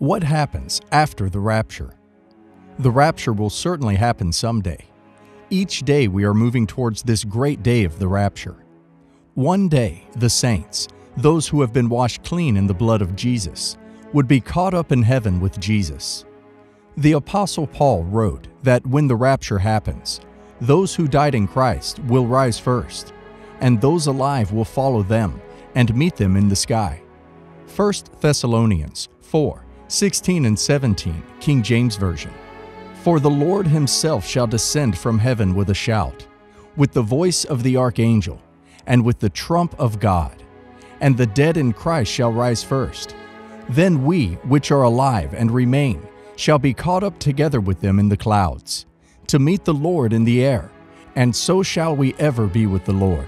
What happens after the rapture? The rapture will certainly happen someday. Each day we are moving towards this great day of the rapture. One day, the saints, those who have been washed clean in the blood of Jesus, would be caught up in heaven with Jesus. The Apostle Paul wrote that when the rapture happens, those who died in Christ will rise first, and those alive will follow them and meet them in the sky. 1 Thessalonians 4:16 and 17, King James Version. For the Lord himself shall descend from heaven with a shout, with the voice of the archangel, and with the trump of God, and the dead in Christ shall rise first. Then we, which are alive and remain, shall be caught up together with them in the clouds, to meet the Lord in the air, and so shall we ever be with the Lord.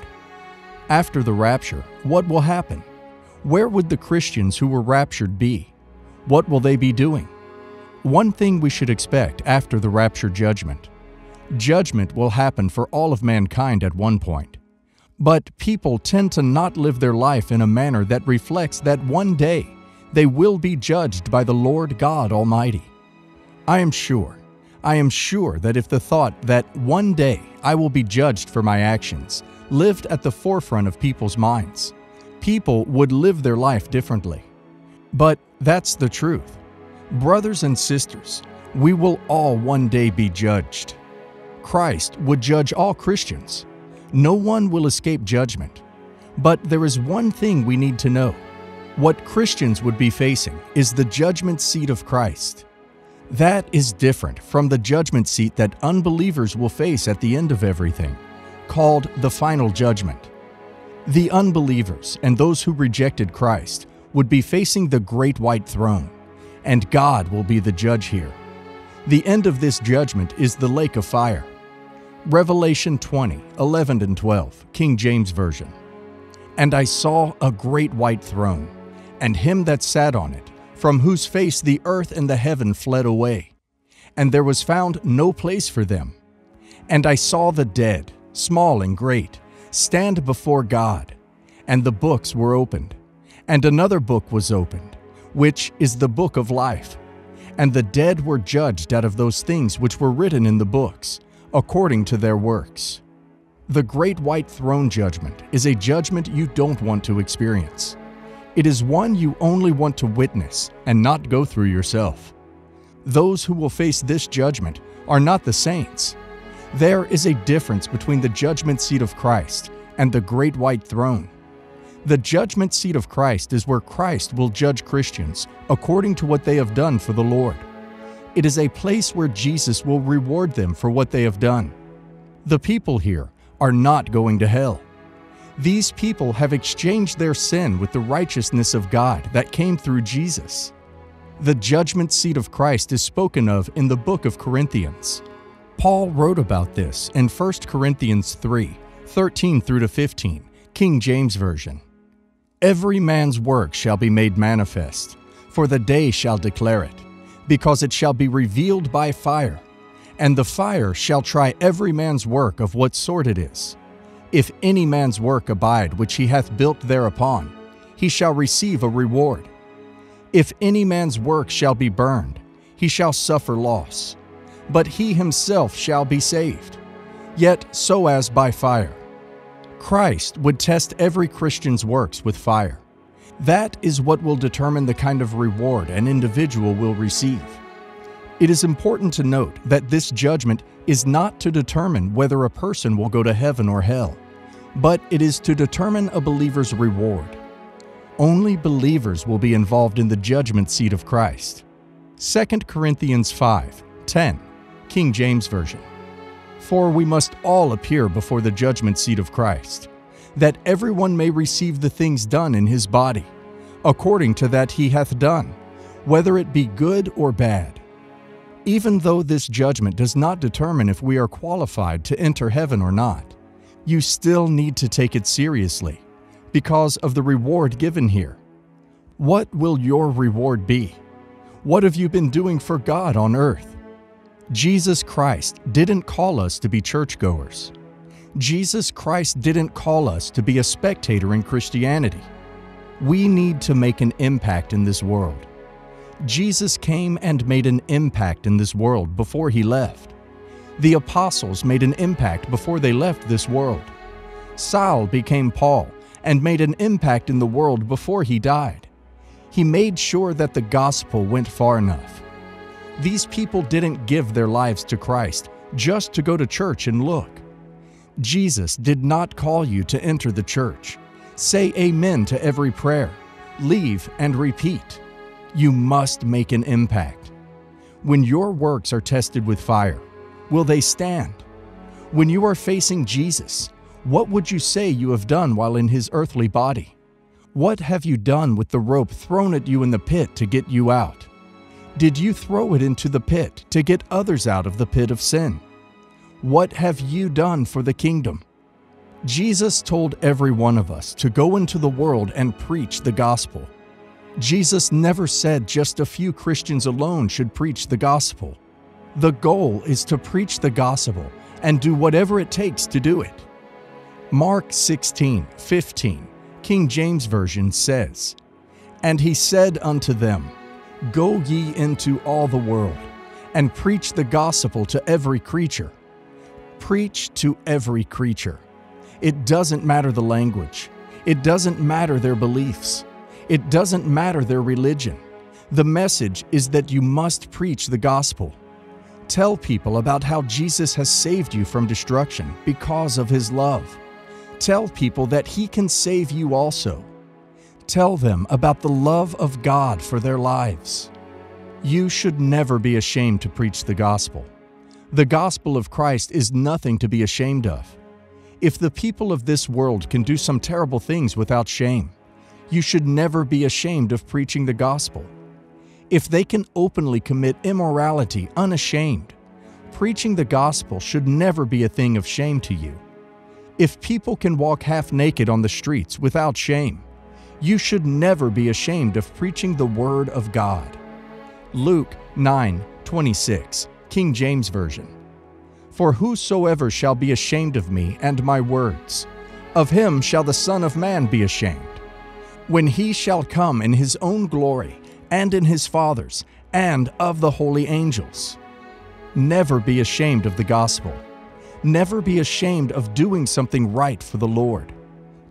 After the rapture, what will happen? Where would the Christians who were raptured be? What will they be doing? One thing we should expect after the rapture judgment. Judgment will happen for all of mankind at one point. But people tend to not live their life in a manner that reflects that one day they will be judged by the Lord God Almighty. I am sure that if the thought that one day I will be judged for my actions lived at the forefront of people's minds, people would live their life differently. But that's the truth. Brothers and sisters, we will all one day be judged. Christ would judge all Christians. No one will escape judgment. But there is one thing we need to know. What Christians would be facing is the judgment seat of Christ. That is different from the judgment seat that unbelievers will face at the end of everything, called the final judgment. The unbelievers and those who rejected Christ would be facing the great white throne, and God will be the judge here. The end of this judgment is the lake of fire. Revelation 20:11 and 12, King James Version. And I saw a great white throne, and him that sat on it, from whose face the earth and the heaven fled away, and there was found no place for them. And I saw the dead, small and great, stand before God, and the books were opened. And another book was opened, which is the book of life. And the dead were judged out of those things which were written in the books, according to their works. The Great White Throne Judgment is a judgment you don't want to experience. It is one you only want to witness and not go through yourself. Those who will face this judgment are not the saints. There is a difference between the judgment seat of Christ and the Great White Throne. The judgment seat of Christ is where Christ will judge Christians according to what they have done for the Lord. It is a place where Jesus will reward them for what they have done. The people here are not going to hell. These people have exchanged their sin with the righteousness of God that came through Jesus. The judgment seat of Christ is spoken of in the book of Corinthians. Paul wrote about this in 1 Corinthians 3:13 through to 15, King James Version. Every man's work shall be made manifest, for the day shall declare it, because it shall be revealed by fire, and the fire shall try every man's work of what sort it is. If any man's work abide which he hath built thereupon, he shall receive a reward. If any man's work shall be burned, he shall suffer loss, but he himself shall be saved, yet so as by fire. Christ would test every Christian's works with fire. That is what will determine the kind of reward an individual will receive. It is important to note that this judgment is not to determine whether a person will go to heaven or hell, but it is to determine a believer's reward. Only believers will be involved in the judgment seat of Christ. 2 Corinthians 5:10, King James Version. For we must all appear before the judgment seat of Christ, that everyone may receive the things done in his body, according to that he hath done, whether it be good or bad. Even though this judgment does not determine if we are qualified to enter heaven or not, you still need to take it seriously because of the reward given here. What will your reward be? What have you been doing for God on earth? Jesus Christ didn't call us to be churchgoers. Jesus Christ didn't call us to be a spectator in Christianity. We need to make an impact in this world. Jesus came and made an impact in this world before he left. The apostles made an impact before they left this world. Saul became Paul and made an impact in the world before he died. He made sure that the gospel went far enough. These people didn't give their lives to Christ just to go to church and look. Jesus did not call you to enter the church, say amen to every prayer, leave and repeat. You must make an impact. When your works are tested with fire, will they stand? When you are facing Jesus, what would you say you have done while in his earthly body? What have you done with the rope thrown at you in the pit to get you out? Did you throw it into the pit to get others out of the pit of sin? What have you done for the kingdom? Jesus told every one of us to go into the world and preach the gospel. Jesus never said just a few Christians alone should preach the gospel. The goal is to preach the gospel and do whatever it takes to do it. Mark 16:15, King James Version says, "And he said unto them, Go ye into all the world, and preach the gospel to every creature." Preach to every creature. It doesn't matter the language. It doesn't matter their beliefs. It doesn't matter their religion. The message is that you must preach the gospel. Tell people about how Jesus has saved you from destruction because of his love. Tell people that he can save you also. Tell them about the love of God for their lives. You should never be ashamed to preach the gospel. The gospel of Christ is nothing to be ashamed of. If the people of this world can do some terrible things without shame, you should never be ashamed of preaching the gospel. If they can openly commit immorality unashamed, preaching the gospel should never be a thing of shame to you. If people can walk half naked on the streets without shame, you should never be ashamed of preaching the word of God. Luke 9:26, King James Version. "For whosoever shall be ashamed of me and my words, of him shall the Son of Man be ashamed, when he shall come in his own glory, and in his Father's, and of the holy angels." Never be ashamed of the gospel. Never be ashamed of doing something right for the Lord.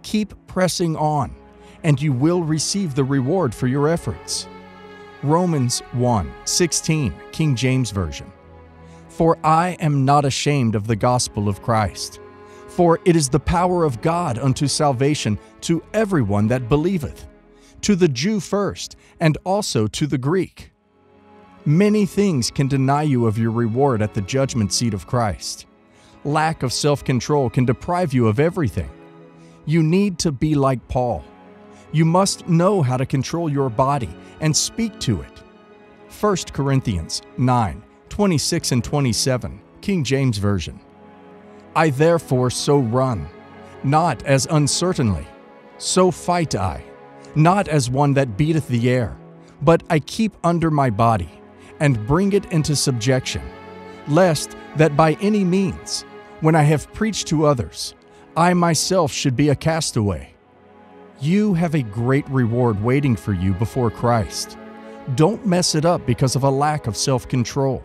Keep pressing on, and you will receive the reward for your efforts. Romans 1:16, King James Version. "For I am not ashamed of the gospel of Christ, for it is the power of God unto salvation to everyone that believeth, to the Jew first, and also to the Greek." Many things can deny you of your reward at the judgment seat of Christ. Lack of self-control can deprive you of everything. You need to be like Paul. You must know how to control your body and speak to it. 1 Corinthians 9:26 and 27, King James Version. "I therefore so run, not as uncertainly, so fight I, not as one that beateth the air, but I keep under my body, and bring it into subjection, lest that by any means, when I have preached to others, I myself should be a castaway." You have a great reward waiting for you before Christ. Don't mess it up because of a lack of self-control.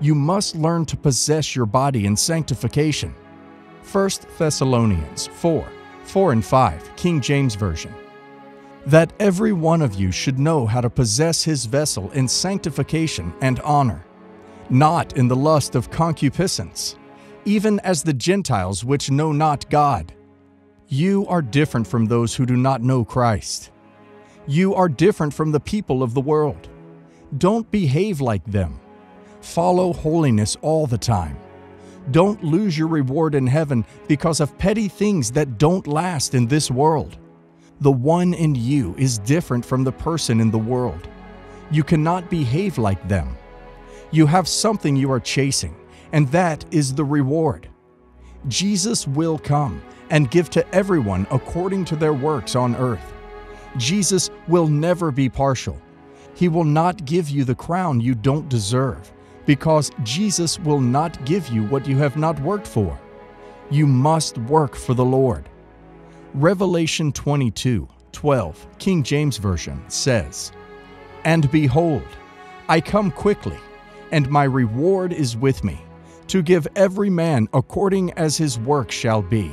You must learn to possess your body in sanctification. 1 Thessalonians 4:4 and 5, King James Version. "That every one of you should know how to possess his vessel in sanctification and honor, not in the lust of concupiscence, even as the Gentiles which know not God." You are different from those who do not know Christ. You are different from the people of the world. Don't behave like them. Follow holiness all the time. Don't lose your reward in heaven because of petty things that don't last in this world. The one in you is different from the person in the world. You cannot behave like them. You have something you are chasing, and that is the reward. Jesus will come and give to everyone according to their works on earth. Jesus will never be partial. He will not give you the crown you don't deserve, because Jesus will not give you what you have not worked for. You must work for the Lord. Revelation 22:12, King James Version says, And behold, I come quickly, and my reward is with me, to give every man according as his work shall be.